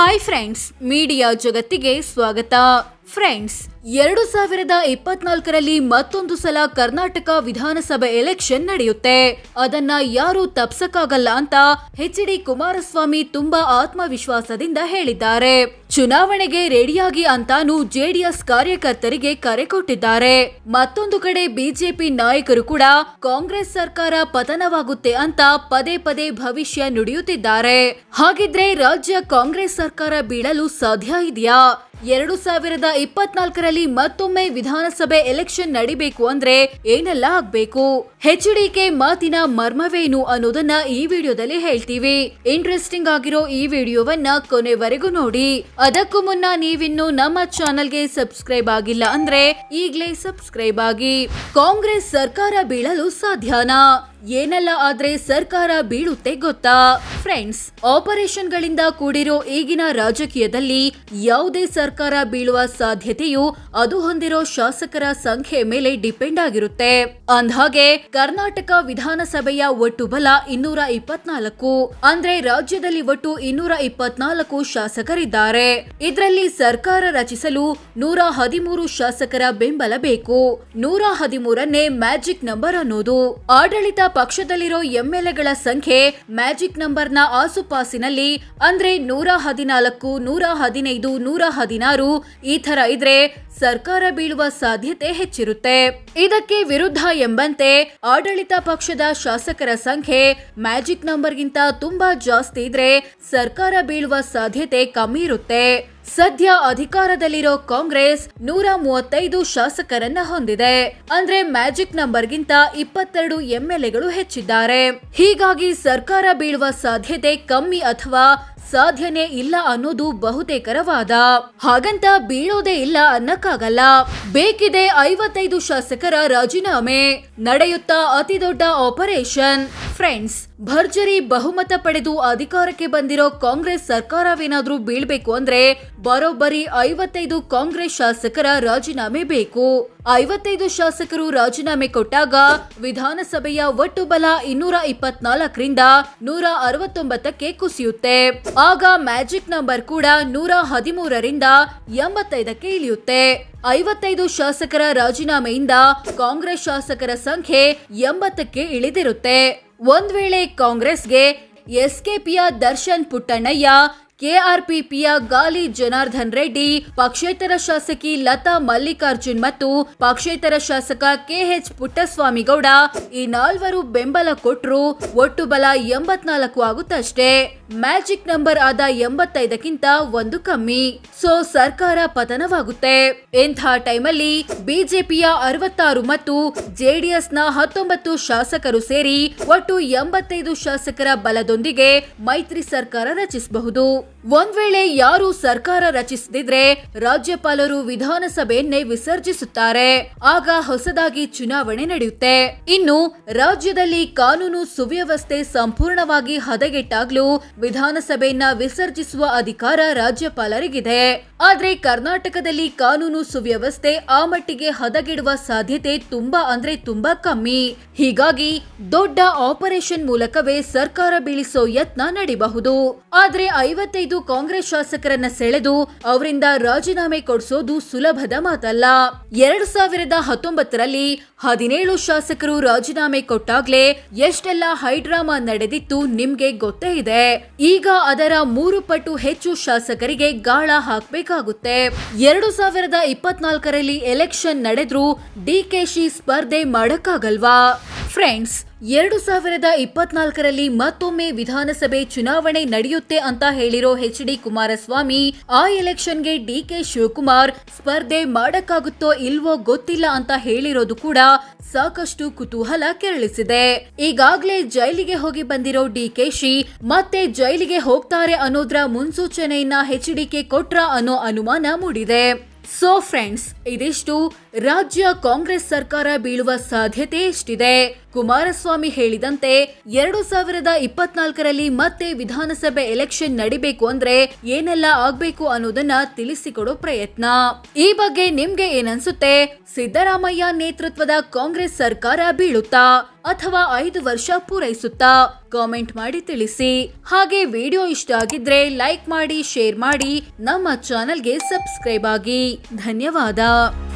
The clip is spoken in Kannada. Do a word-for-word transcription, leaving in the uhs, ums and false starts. ಹಾಯ್ ಫ್ರೆಂಡ್ಸ್, ಮೀಡಿಯಾ ಜಗತ್ತಿಗೆ ಸ್ವಾಗತ. ಫ್ರೆಂಡ್ಸ್, ಎರಡು ಸಾವಿರದ ಇಪ್ಪತ್ನಾಲ್ಕರಲ್ಲಿ ಮತ್ತೊಂದು ಸಲ ಕರ್ನಾಟಕ ವಿಧಾನಸಭೆ ಎಲೆಕ್ಷನ್ ನಡೆಯುತ್ತೆ. ಅದನ್ನ ಯಾರು ತಪ್ಸಕ್ಕಾಗಲ್ಲ ಅಂತ ಎಚ್ ಡಿ ಕುಮಾರಸ್ವಾಮಿ ತುಂಬಾ ಆತ್ಮವಿಶ್ವಾಸದಿಂದ ಹೇಳಿದ್ದಾರೆ. ಚುನಾವಣೆಗೆ ರೆಡಿಯಾಗಿ ಅಂತಾನು ಜೆಡಿಎಸ್ ಕಾರ್ಯಕರ್ತರಿಗೆ ಕರೆ ಕೊಟ್ಟಿದ್ದಾರೆ. ಮತ್ತೊಂದು ಕಡೆ ಬಿಜೆಪಿ ನಾಯಕರು ಕೂಡ ಕಾಂಗ್ರೆಸ್ ಸರ್ಕಾರ ಪತನವಾಗುತ್ತೆ ಅಂತ ಪದೇ ಪದೇ ಭವಿಷ್ಯ ನುಡಿಯುತ್ತಿದ್ದಾರೆ. ಹಾಗಿದ್ರೆ ರಾಜ್ಯ ಕಾಂಗ್ರೆಸ್ ಸರ್ಕಾರ ಬೀಳಲು ಸಾಧ್ಯ ಇದೆಯಾ? ಎರಡು ಸಾವಿರದ ಇಪ್ಪತ್ನಾಲ್ಕರಲ್ಲಿ ಮತ್ತೊಮ್ಮೆ ವಿಧಾನಸಭೆ ಎಲೆಕ್ಷನ್ ನಡಿಬೇಕು ಅಂದ್ರೆ ಏನೆಲ್ಲ ಆಗ್ಬೇಕು, ಎಚ್ ಡಿ ಕೆ ಮಾತಿನ ಮರ್ಮವೇನು ಅನ್ನೋದನ್ನ ಈ ವಿಡಿಯೋದಲ್ಲಿ ಹೇಳ್ತೀವಿ. ಇಂಟ್ರೆಸ್ಟಿಂಗ್ ಆಗಿರೋ ಈ ವಿಡಿಯೋವನ್ನ ಕೊನೆವರೆಗೂ ನೋಡಿ. ಅದಕ್ಕೂ ಮುನ್ನ ನೀವಿನ್ನು ನಮ್ಮ ಚಾನೆಲ್ಗೆ ಸಬ್ಸ್ಕ್ರೈಬ್ ಆಗಿಲ್ಲ ಅಂದ್ರೆ ಈಗಲೇ ಸಬ್ಸ್ಕ್ರೈಬ್ ಆಗಿ. ಕಾಂಗ್ರೆಸ್ ಸರ್ಕಾರ ಬೀಳಲು ಸಾಧ್ಯನಾ? ಏನೆಲ್ಲ ಆದ್ರೆ ಸರ್ಕಾರ ಬೀಳುತ್ತೆ ಗೊತ್ತಾ? ಫ್ರೆಂಡ್ಸ್, ಆಪರೇಷನ್ ಗಳಿಂದ ಕೂಡಿರೋ ಈಗಿನ ರಾಜಕೀಯದಲ್ಲಿ ಯಾವುದೇ ಸರ್ಕಾರ ಬೀಳುವ ಸಾಧ್ಯತೆಯು ಅದು ಹೊಂದಿರೋ ಶಾಸಕರ ಸಂಖ್ಯೆ ಮೇಲೆ ಡಿಪೆಂಡ್ ಆಗಿರುತ್ತೆ. ಅಂದ್ಹಾಗೆ ಕರ್ನಾಟಕ ವಿಧಾನಸಭೆಯ ಒಟ್ಟು ಬಲ ಇನ್ನೂರ ಇಪ್ಪತ್ನಾಲ್ಕು ಅಂದ್ರೆ ರಾಜ್ಯದಲ್ಲಿ ಒಟ್ಟು ಇನ್ನೂರ ಇಪ್ಪತ್ನಾಲ್ಕು ಶಾಸಕರಿದ್ದಾರೆ. ಇದರಲ್ಲಿ ಸರ್ಕಾರ ರಚಿಸಲು ನೂರ ಹದಿಮೂರು ಶಾಸಕರ ಬೆಂಬಲ ಬೇಕು. ನೂರ ಹದಿಮೂರನ್ನೇ ಮ್ಯಾಜಿಕ್ ನಂಬರ್ ಅನ್ನೋದು. ಆಡಳಿತ ಪಕ್ಷದಲ್ಲಿರೋ ಎಂಎಲ್ಎಗಳ ಸಂಖ್ಯೆ ಮ್ಯಾಜಿಕ್ ನಂಬರ್ನ ಆಸುಪಾಸಿನಲ್ಲಿ ಅಂದ್ರೆ ನೂರ ಹದಿನಾಲ್ಕು, ನೂರ ಹದಿನೈದು, ನೂರ ಹದಿನಾರು ಈ ತರ ಇದ್ರೆ ಸರ್ಕಾರ ಬೀಳುವ ಸಾಧ್ಯತೆ ಹೆಚ್ಚಿರುತ್ತೆ. ಇದಕ್ಕೆ ವಿರುದ್ಧ ಎಂಬಂತೆ ಆಡಳಿತ ಪಕ್ಷದ ಶಾಸಕರ ಸಂಖ್ಯೆ ಮ್ಯಾಜಿಕ್ ನಂಬರ್ಗಿಂತ ತುಂಬಾ ಜಾಸ್ತಿ ಇದ್ರೆ ಸರ್ಕಾರ ಬೀಳುವ ಸಾಧ್ಯತೆ ಕಮ್ಮಿ ಇರುತ್ತೆ. ಸದ್ಯ ಅಧಿಕಾರದಲ್ಲಿರೋ ಕಾಂಗ್ರೆಸ್ ನೂರ ಮೂವತ್ತೈದು ಶಾಸಕರನ್ನ ಹೊಂದಿದೆ. ಅಂದ್ರೆ ಮ್ಯಾಜಿಕ್ ನಂಬರ್ಗಿಂತ ಇಪ್ಪತ್ತೆರಡು ಎಂಎಲ್ಎಗಳು ಹೆಚ್ಚಿದ್ದಾರೆ. ಹೀಗಾಗಿ ಸರ್ಕಾರ ಬೀಳುವ ಸಾಧ್ಯತೆ ಕಮ್ಮಿ ಅಥವಾ ಸಾಧ್ಯನೇ ಇಲ್ಲ ಅನ್ನೋದು ಬಹುತೇಕರ ವಾದ. ಹಾಗಂತ ಬೀಳೋದೇ ಇಲ್ಲ ಅನ್ನಕ್ಕಾಗಲ್ಲ. ಬೇಕಿದೆ ಐವತ್ತೈದು ಶಾಸಕರ ರಾಜೀನಾಮೆ. ನಡೆಯುತ್ತಾ ಅತಿ ದೊಡ್ಡ ಆಪರೇಷನ್. ಫ್ರೆಂಡ್ಸ್, ಭರ್ಜರಿ ಬಹುಮತ ಪಡೆದು ಅಧಿಕಾರಕ್ಕೆ ಬಂದಿರೋ ಕಾಂಗ್ರೆಸ್ ಸರ್ಕಾರವೇನಾದ್ರೂ ಬೀಳ್ಬೇಕು ಅಂದ್ರೆ ಬರೋಬ್ಬರಿ ಐವತ್ತೈದು ಕಾಂಗ್ರೆಸ್ ಶಾಸಕರ ರಾಜೀನಾಮೆ ಬೇಕು. ಐವತ್ತೈದು ಶಾಸಕರು ರಾಜೀನಾಮೆ ಕೊಟ್ಟಾಗ ವಿಧಾನಸಭೆಯ ಒಟ್ಟು ಬಲ ಇನ್ನೂರ ಇಪ್ಪತ್ನಾಲ್ಕರಿಂದ ನೂರ ಅರವತ್ತೊಂಬತ್ತಕ್ಕೆ ಕುಸಿಯುತ್ತೆ. ಆಗ ಮ್ಯಾಜಿಕ್ ನಂಬರ್ ಕೂಡ ನೂರ ಹದಿಮೂರರಿಂದ ಎಂಬತ್ತೈದಕ್ಕೆ ಇಳಿಯುತ್ತೆ. ಐವತ್ತೈದು ಶಾಸಕರ ರಾಜೀನಾಮೆಯಿಂದ ಕಾಂಗ್ರೆಸ್ ಶಾಸಕರ ಸಂಖ್ಯೆ ಎಂಬತ್ತಕ್ಕೆ ಇಳಿದಿರುತ್ತೆ. ಒಂದ್ ವೇಳೆ ಕಾಂಗ್ರೆಸ್ಗೆ ಎಸ್ಕೆಪಿಯ ದರ್ಶನ್ ಪುಟ್ಟಣ್ಣಯ್ಯ, ಕೆಆರ್ಪಿಪಿಯ ಗಾಲಿ ಜನಾರ್ದನ್ ರೆಡ್ಡಿ, ಪಕ್ಷೇತರ ಶಾಸಕಿ ಲತಾ ಮಲ್ಲಿಕಾರ್ಜುನ್ ಮತ್ತು ಪಕ್ಷೇತರ ಶಾಸಕ ಕೆಎಚ್ ಪುಟ್ಟಸ್ವಾಮಿಗೌಡ ಈ ನಾಲ್ವರು ಬೆಂಬಲ ಕೊಟ್ರು ಒಟ್ಟು ಬಲ ಎಂಬತ್ನಾಲ್ಕು ಆಗುತ್ತಷ್ಟೇ. ಮ್ಯಾಜಿಕ್ ನಂಬರ್ ಆದ ಎಂಬತ್ತೈದಕ್ಕಿಂತ ಒಂದು ಕಮ್ಮಿ. ಸೊ ಸರ್ಕಾರ ಪತನವಾಗುತ್ತೆ. ಇಂಥ ಟೈಮಲ್ಲಿ ಬಿಜೆಪಿಯ ಅರವತ್ತಾರು ಮತ್ತು ಜೆಡಿಎಸ್ನ ಹತ್ತೊಂಬತ್ತು ಶಾಸಕರು ಸೇರಿ ಒಟ್ಟು ಎಂಬತ್ತೈದು ಶಾಸಕರ ಬಲದೊಂದಿಗೆ ಮೈತ್ರಿ ಸರ್ಕಾರ ರಚಿಸಬಹುದು. ಒಂದ್ ವೇಳೆ ಯಾರು ಸರ್ಕಾರ ರಚಿಸದಿದ್ರೆ ರಾಜ್ಯಪಾಲರು ವಿಧಾನಸಭೆಯನ್ನೇ ವಿಸರ್ಜಿಸುತ್ತಾರೆ. ಆಗ ಹೊಸದಾಗಿ ಚುನಾವಣೆ ನಡೆಯುತ್ತೆ. ಇನ್ನು ರಾಜ್ಯದಲ್ಲಿ ಕಾನೂನು ಸುವ್ಯವಸ್ಥೆ ಸಂಪೂರ್ಣವಾಗಿ ಹದಗೆಟ್ಟಾಗ್ಲೂ ವಿಧಾನಸಭೆಯನ್ನ ವಿಸರ್ಜಿಸುವ ಅಧಿಕಾರ ರಾಜ್ಯಪಾಲರಿಗಿದೆ. ಆದ್ರೆ ಕರ್ನಾಟಕದಲ್ಲಿ ಕಾನೂನು ಸುವ್ಯವಸ್ಥೆ ಆ ಮಟ್ಟಿಗೆ ಹದಗೆಡುವ ಸಾಧ್ಯತೆ ತುಂಬಾ ಅಂದ್ರೆ ತುಂಬಾ ಕಮ್ಮಿ. ಹೀಗಾಗಿ ದೊಡ್ಡ ಆಪರೇಷನ್ ಮೂಲಕವೇ ಸರ್ಕಾರ ಬೀಳಿಸೋ ಯತ್ನ ನಡೆಯಬಹುದು. ಆದ್ರೆ ಐವತ್ತೈದು ಕಾಂಗ್ರೆಸ್ ಶಾಸಕರನ್ನ ಸೆಳೆದು ಅವರಿಂದ ರಾಜೀನಾಮೆ ಕೊಡಿಸೋದು ಸುಲಭದ ಮಾತಲ್ಲ. ಎರಡ್ ಸಾವಿರದ ಹತ್ತೊಂಬತ್ತರಲ್ಲಿ ಹದಿನೇಳು ಶಾಸಕರು ರಾಜೀನಾಮೆ ಕೊಟ್ಟಾಗ್ಲೇ ಎಷ್ಟೆಲ್ಲ ಹೈಡ್ರಾಮಾ ನಡೆದಿತ್ತು ನಿಮ್ಗೆ ಗೊತ್ತೇ ಇದೆ. ಈಗ ಅದರ ಮೂರು ಪಟ್ಟು ಹೆಚ್ಚು ಶಾಸಕರಿಗೆ ಗಾಳ ಹಾಕಬೇಕಾಗುತ್ತೆ. ಎರಡು ಸಾವಿರದ ಇಪ್ಪತ್ನಾಲ್ಕರಲ್ಲಿ ಎಲೆಕ್ಷನ್ ನಡೆದ್ರೂ ಡಿಕೆಶಿ ಸ್ಪರ್ಧೆ ಮಾಡಕ್ಕಾಗಲ್ವಾ? ಫ್ರೆಂಡ್ಸ್, ಎರಡು ಸಾವಿರದ ಇಪ್ಪತ್ನಾಲ್ಕರಲ್ಲಿ ಮತ್ತೊಮ್ಮೆ ವಿಧಾನಸಭೆ ಚುನಾವಣೆ ನಡೆಯುತ್ತೆ ಅಂತ ಹೇಳಿರೋ ಎಚ್ ಡಿ ಕುಮಾರಸ್ವಾಮಿ ಆ ಎಲೆಕ್ಷನ್ಗೆ ಡಿಕೆ ಶಿವಕುಮಾರ್ ಸ್ಪರ್ಧೆ ಮಾಡಕ್ಕಾಗುತ್ತೋ ಇಲ್ವೋ ಗೊತ್ತಿಲ್ಲ ಅಂತ ಹೇಳಿರೋದು ಕೂಡ ಸಾಕಷ್ಟು ಕುತೂಹಲ ಕೆರಳಿಸಿದೆ. ಈಗಾಗ್ಲೇ ಜೈಲಿಗೆ ಹೋಗಿ ಬಂದಿರೋ ಡಿಕೆಶಿ ಮತ್ತೆ ಜೈಲಿಗೆ ಹೋಗ್ತಾರೆ ಅನ್ನೋದ್ರ ಮುನ್ಸೂಚನೆಯನ್ನ ಎಚ್ ಡಿ ಕೆ ಕೊಟ್ರ ಅನ್ನೋ ಅನುಮಾನ ಮೂಡಿದೆ. ಸೊ ಫ್ರೆಂಡ್ಸ್, ಇದಿಷ್ಟು ರಾಜ್ಯ ಕಾಂಗ್ರೆಸ್ ಸರ್ಕಾರ ಬೀಳುವ ಸಾಧ್ಯತೆ ಎಷ್ಟಿದೆ. ಕುಮಾರಸ್ವಾಮಿ ಹೇಳಿದಂತೆ ಎರಡು ಸಾವಿರದ ಇಪ್ಪತ್ನಾಲ್ಕರಲ್ಲಿ ಮತ್ತೆ ವಿಧಾನಸಭೆ ಎಲೆಕ್ಷನ್ ನಡಿಬೇಕು ಅಂದ್ರೆ ಏನೆಲ್ಲ ಆಗ್ಬೇಕು ಅನ್ನೋದನ್ನ ತಿಳಿಸಿಕೊಡೋ ಪ್ರಯತ್ನ. ಈ ಬಗ್ಗೆ ನಿಮ್ಗೆ ಏನನ್ಸುತ್ತೆ? ಸಿದ್ದರಾಮಯ್ಯ ನೇತೃತ್ವದ ಕಾಂಗ್ರೆಸ್ ಸರ್ಕಾರ ಬೀಳುತ್ತಾ ಅಥವಾ ಐದು ವರ್ಷ ಪೂರೈಸುತ್ತಾ? ಕಾಮೆಂಟ್ ಮಾಡಿ ತಿಳಿಸಿ. ಹಾಗೆ ವಿಡಿಯೋ ಇಷ್ಟ ಆಗಿದ್ರೆ ಲೈಕ್ ಮಾಡಿ, ಶೇರ್ ಮಾಡಿ, ನಮ್ಮ ಚಾನೆಲ್ ಗೆ ಸಬ್ಸ್ಕ್ರೈಬ್ ಆಗಿ. ಧನ್ಯವಾದ.